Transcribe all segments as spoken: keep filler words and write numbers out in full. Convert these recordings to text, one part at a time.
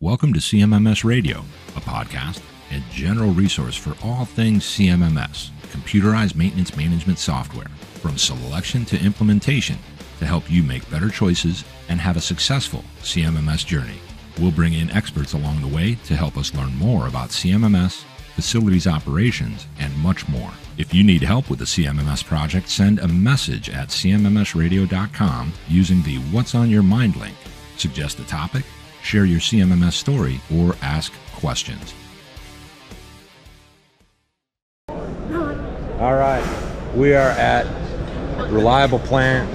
Welcome to C M M S Radio, a podcast and general resource for all things C M M S, computerized maintenance management software, from selection to implementation, to help you make better choices and have a successful C M M S journey. We'll bring in experts along the way to help us learn more about C M M S, facilities operations, and much more. If you need help with the C M M S project, send a message at C M M S radio dot com using the What's on Your Mind link. Suggest a topic, share your C M M S story, or ask questions. All right, we are at Reliable Plant,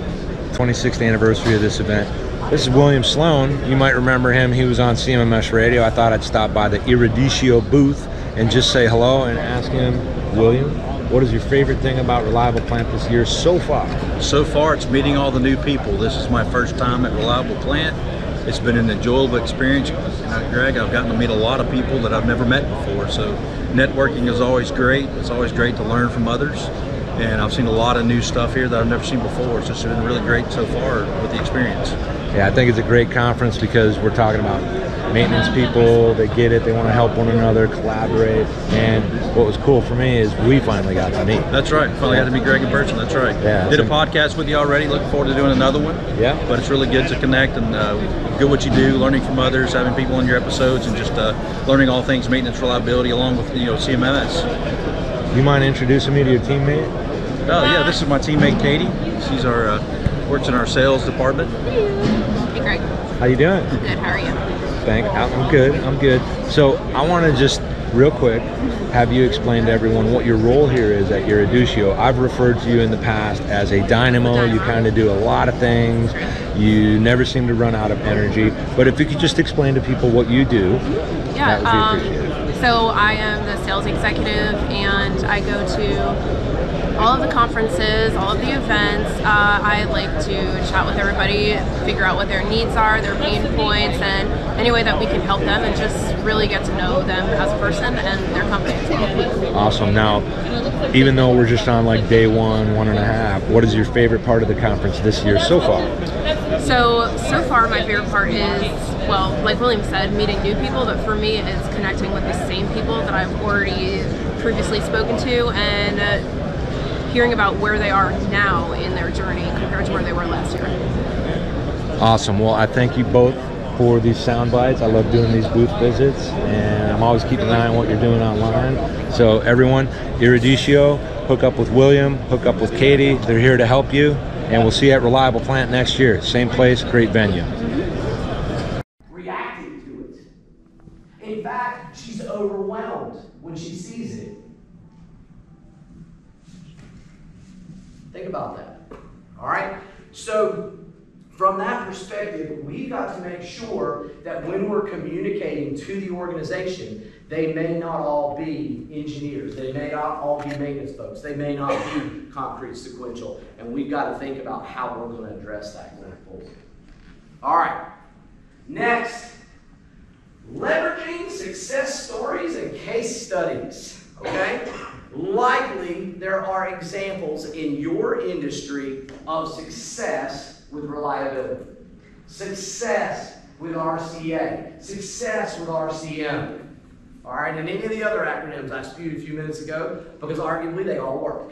twenty-sixth anniversary of this event. This is William Sloan. You might remember him. He was on C M M S Radio. I thought I'd stop by the Eruditio booth and just say hello and ask him, William, what is your favorite thing about Reliable Plant this year so far? So far, it's meeting all the new people. This is my first time at Reliable Plant. It's been an enjoyable experience. Greg, I've gotten to meet a lot of people that I've never met before, so networking is always great. It's always great to learn from others, and I've seen a lot of new stuff here that I've never seen before, so it's been really great so far with the experience. Yeah, I think it's a great conference because we're talking about maintenance people, they get it, they want to help one another, collaborate, and what was cool for me is we finally got to meet. That's right, finally got to meet Greg in person, that's right. Yeah, did a podcast with you already, looking forward to doing another one. Yeah. But it's really good to connect and uh, good what you do, learning from others, having people on your episodes, and just uh, learning all things maintenance reliability along with, you know, C M M S. You mind introducing me to your teammate? Oh yeah, this is my teammate Katie. She's our, uh, works in our sales department. Hey Greg. How you doing? Good, how are you? Thank. I'm good. I'm good. So I want to just real quick have you explain to everyone what your role here is at Eruditio. I've referred to you in the past as a dynamo. dynamo. You kind of do a lot of things. You never seem to run out of energy. But if you could just explain to people what you do, yeah, that would be um, appreciated. So I am the sales executive, and I go to all of the conferences, all of the events. Uh, I like to chat with everybody, figure out what their needs are, their pain points, and any way that we can help them and just really get to know them as a person and their company as well. Awesome. Now, even though we're just on like day one, one and a half, what is your favorite part of the conference this year so far? So, so far my favorite part is, well, like William said, meeting new people, but for me it's connecting with the same people that I've already previously spoken to and uh, hearing about where they are now in their journey compared to where they were last year. Awesome. Well, I thank you both for these sound bites. I love doing these booth visits, and I'm always keeping an eye on what you're doing online. So everyone, Eruditio, hook up with William, hook up with Katie. They're here to help you, and we'll see you at Reliable Plant next year. Same place, great venue. Reacting to it. In fact, she's overwhelmed when she sees it. Think about that, all right? So from that perspective, we've got to make sure that when we're communicating to the organization, they may not all be engineers. They may not all be maintenance folks. They may not be concrete sequential. And we've got to think about how we're going to address that going forward. All right, next, leveraging success stories and case studies, okay? Likely, there are examples in your industry of success with reliability, success with R C A, success with R C M, all right, and any of the other acronyms I spewed a few minutes ago, because arguably they all work,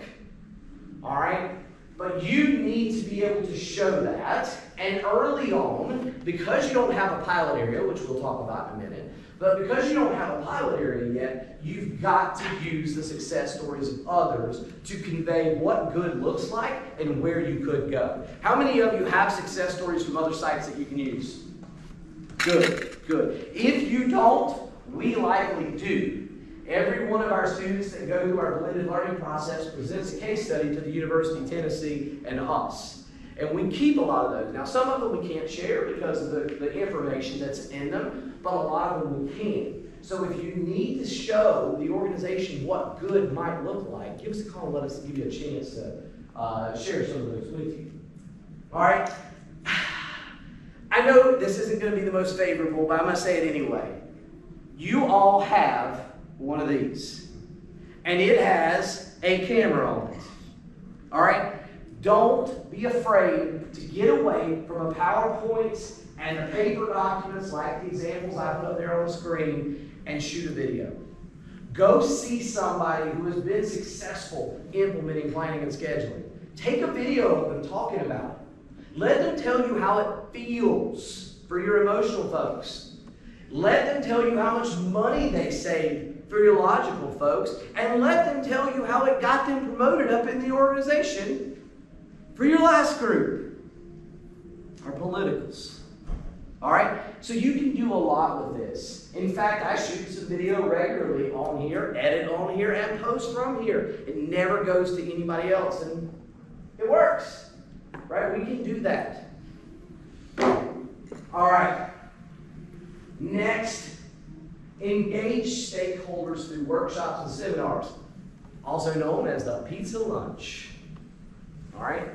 all right? But you need to be able to show that, and early on, because you don't have a pilot area, which we'll talk about in a minute, but because you don't have a pilot area yet, you've got to use the success stories of others to convey what good looks like and where you could go. How many of you have success stories from other sites that you can use? Good, good. If you don't, we likely do. Every one of our students that go through our blended learning process presents a case study to the University of Tennessee and us. And we keep a lot of those. Now, some of them we can't share because of the, the information that's in them, but a lot of them we can. So if you need to show the organization what good might look like, give us a call and let us give you a chance to uh, share some of those with you. All right? I know this isn't going to be the most favorable, but I'm going to say it anyway. You all have one of these, and it has a camera on it. All right? Don't be afraid to get away from a PowerPoint and the paper documents like the examples I put up there on the screen and shoot a video. Go see somebody who has been successful implementing planning and scheduling. Take a video of them talking about it. Let them tell you how it feels for your emotional folks. Let them tell you how much money they saved for your logical folks. And let them tell you how it got them promoted up in the organization for your last group, our politicals. All right, so you can do a lot with this. In fact, I shoot some video regularly on here, edit on here, and post from here. It never goes to anybody else, and it works, right? We can do that. All right, next, engage stakeholders through workshops and seminars, also known as the pizza lunch. All right,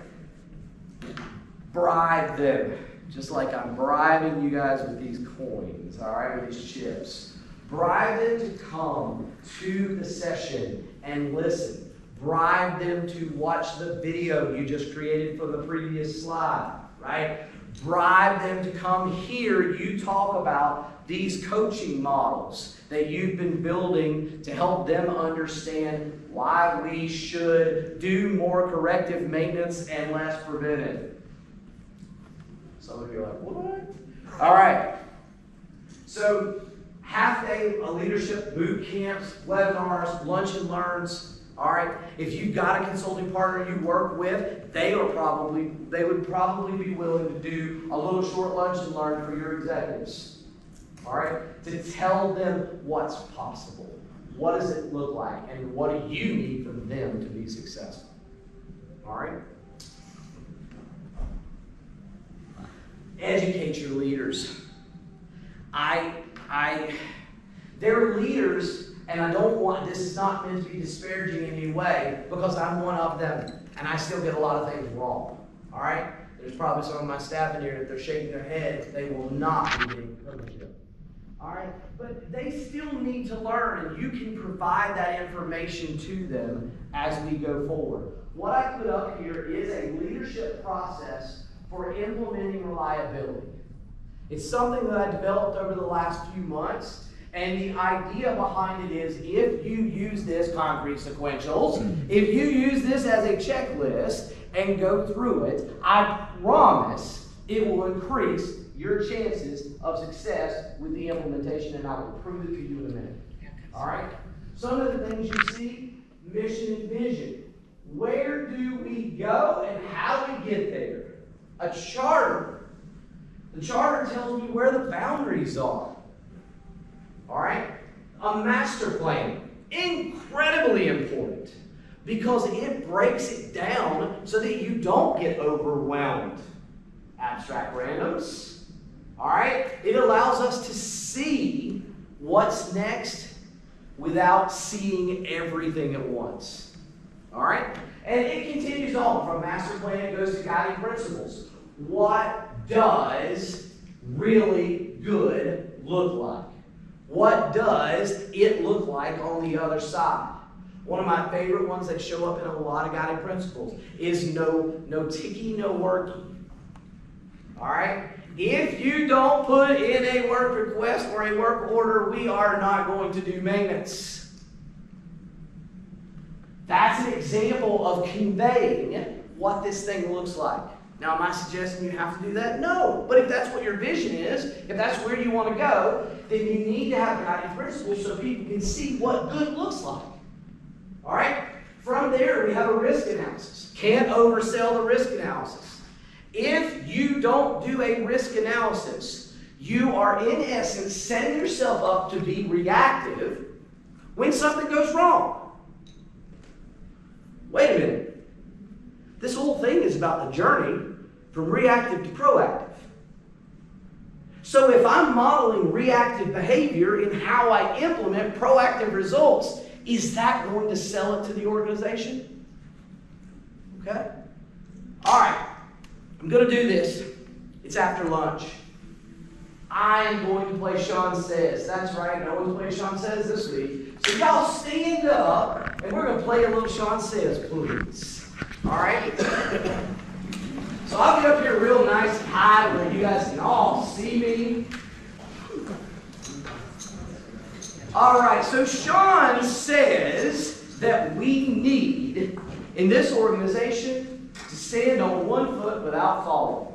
bribe them. Just like I'm bribing you guys with these coins, all right, with these chips. Bribe them to come to the session and listen. Bribe them to watch the video you just created from the previous slide, right? Bribe them to come hear you talk about these coaching models that you've been building to help them understand why we should do more corrective maintenance and less preventive. Some of you are like, what? All right. So half-day leadership boot camps, webinars, lunch and learns. All right. If you've got a consulting partner you work with, they are probably they would probably be willing to do a little short lunch and learn for your executives. All right. To tell them what's possible. What does it look like? And what do you need from them to be successful? All right. Educate your leaders. I, I, they're leaders, and I don't want, this is not meant to be disparaging in any way, because I'm one of them, and I still get a lot of things wrong, all right? There's probably some of my staff in here, if they're shaking their heads, they will not be getting leadership, all right? But they still need to learn, and you can provide that information to them as we go forward. What I put up here is a leadership process for implementing reliability. It's something that I developed over the last few months, and the idea behind it is if you use this concrete sequentials, if you use this as a checklist and go through it, I promise it will increase your chances of success with the implementation, and I will prove it to you in a minute. All right? Some of the things you see, mission and vision. Where do we go and how do we get there? A charter. The charter tells me where the boundaries are. All right? A master plan. Incredibly important because it breaks it down so that you don't get overwhelmed. Abstract randoms. All right? It allows us to see what's next without seeing everything at once. All right? And it continues on from master plan, it goes to guiding principles. What does really good look like? What does it look like on the other side? One of my favorite ones that show up in a lot of guiding principles is no, no ticky, no worky. All right? If you don't put in a work request or a work order, we are not going to do maintenance. That's an example of conveying what this thing looks like. Now, am I suggesting you have to do that? No. But if that's what your vision is, if that's where you want to go, then you need to have guiding principles so people can see what good looks like. All right? From there, we have a risk analysis. Can't oversell the risk analysis. If you don't do a risk analysis, you are, in essence, setting yourself up to be reactive when something goes wrong. Wait a minute, this whole thing is about the journey from reactive to proactive. So if I'm modeling reactive behavior in how I implement proactive results, is that going to sell it to the organization? Okay? All right, I'm going to do this. It's after lunch. I'm going to play Sean Says. That's right, no one's playing Sean Says this week. So y'all stand up, and we're going to play a little Sean Says, please. All right? So I'll get up here real nice and high where you guys can all see me. All right, so Sean says that we need, in this organization, to stand on one foot without falling.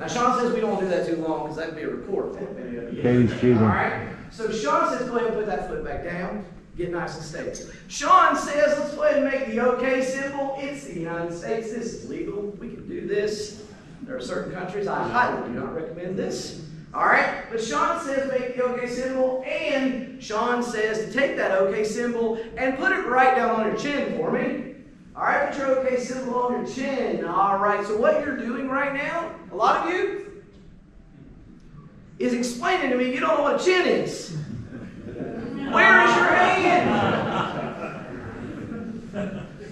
Now, Sean says we don't do that too long because that could be a report. Katie's cheating. All right, so Sean says go ahead and put that foot back down. Get nice and stable. Sean says, let's go ahead and make the OK symbol. It's the United States. This is legal. We can do this. There are certain countries I highly do not recommend this. All right? But Sean says make the OK symbol, and Sean says to take that OK symbol and put it right down on your chin for me. All right? Put your OK symbol on your chin. All right. So what you're doing right now, a lot of you, is explaining to me you don't know what a chin is. Where is your hand?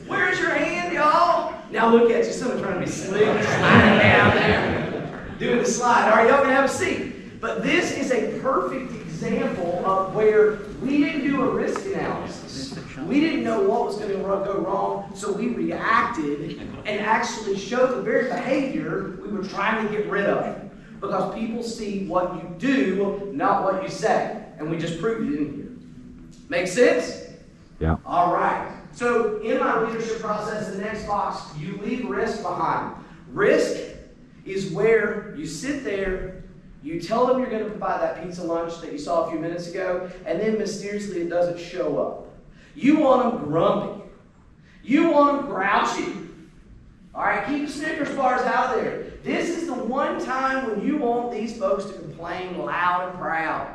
Where is your hand, y'all? Now look at you. Someone trying to be slick, sliding down there, doing the slide. All right, y'all can have a seat. But this is a perfect example of where we didn't do a risk analysis. We didn't know what was going to go wrong, so we reacted and actually showed the very behavior we were trying to get rid of. Because people see what you do, not what you say. And we just proved it in here. Make sense? Yeah. All right. So in my leadership process, the next box, you leave risk behind. Risk is where you sit there, you tell them you're going to provide that pizza lunch that you saw a few minutes ago, and then mysteriously it doesn't show up. You want them grumpy. You want them grouchy. All right, keep the Snickers bars out of there. This is the one time when you want these folks to complain loud and proud.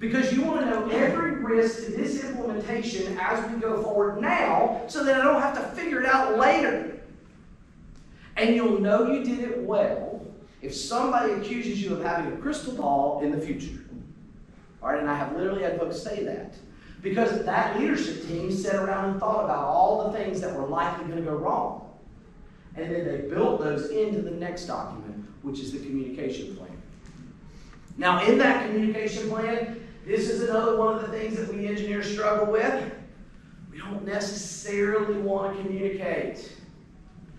Because you want to know every risk to this implementation as we go forward now, so that I don't have to figure it out later. And you'll know you did it well if somebody accuses you of having a crystal ball in the future. All right, and I have literally had folks say that. Because that leadership team sat around and thought about all the things that were likely going to go wrong. And then they built those into the next document, which is the communication plan. Now, in that communication plan, this is another one of the things that we engineers struggle with. We don't necessarily want to communicate.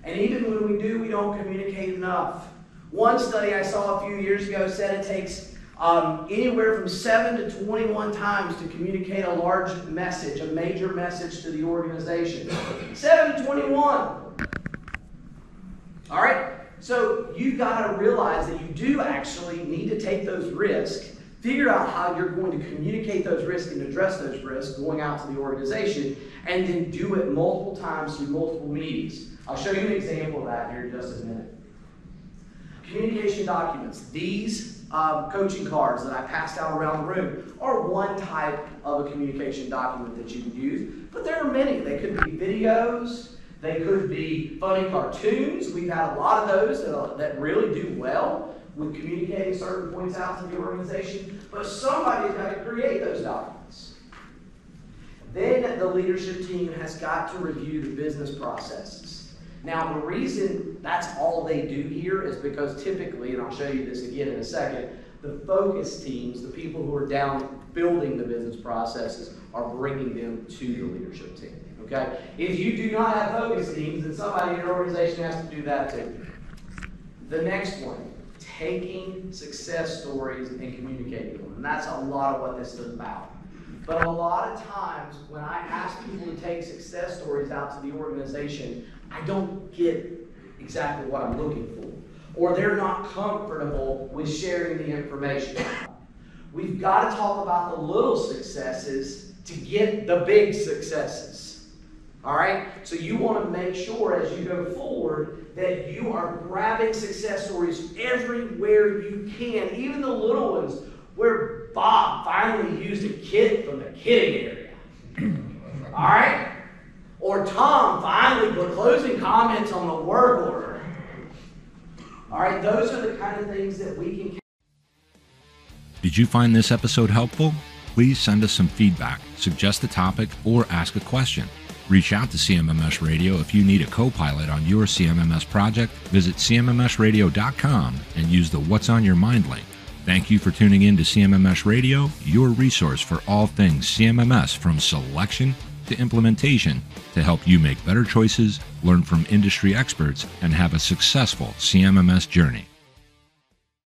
And even when we do, we don't communicate enough. One study I saw a few years ago said it takes um, anywhere from seven to twenty-one times to communicate a large message, a major message to the organization. seven to twenty-one. All right? So you've got to realize that you do actually need to take those risks, figure out how you're going to communicate those risks and address those risks going out to the organization, and then do it multiple times through multiple meetings. I'll show you an example of that here in just a minute. Communication documents. These um, coaching cards that I passed out around the room are one type of a communication document that you can use, but there are many. They could be videos. They could be funny cartoons. We've had a lot of those that, are, that really do well with communicating certain points out to the organization, but somebody's got to create those documents. Then the leadership team has got to review the business processes. Now, the reason that's all they do here is because typically, and I'll show you this again in a second, the focus teams, the people who are down building the business processes, are bringing them to the leadership team. Okay? If you do not have focus teams, then somebody in your organization has to do that too. The next one, taking success stories and communicating them. And that's a lot of what this is about. But a lot of times when I ask people to take success stories out to the organization, I don't get exactly what I'm looking for. Or they're not comfortable with sharing the information. We've got to talk about the little successes to get the big successes. All right? So you want to make sure as you go forward that you are grabbing success stories everywhere you can, even the little ones where Bob finally used a kid from the kidding area. All right? Or Tom finally put closing comments on the work order. All right? Those are the kind of things that we can. Did you find this episode helpful? Please send us some feedback, suggest a topic, or ask a question. Reach out to C M M S Radio if you need a co-pilot on your C M M S project. Visit C M M S radio dot com and use the What's on Your Mind link. Thank you for tuning in to C M M S Radio, your resource for all things C M M S, from selection to implementation to help you make better choices, learn from industry experts, and have a successful C M M S journey.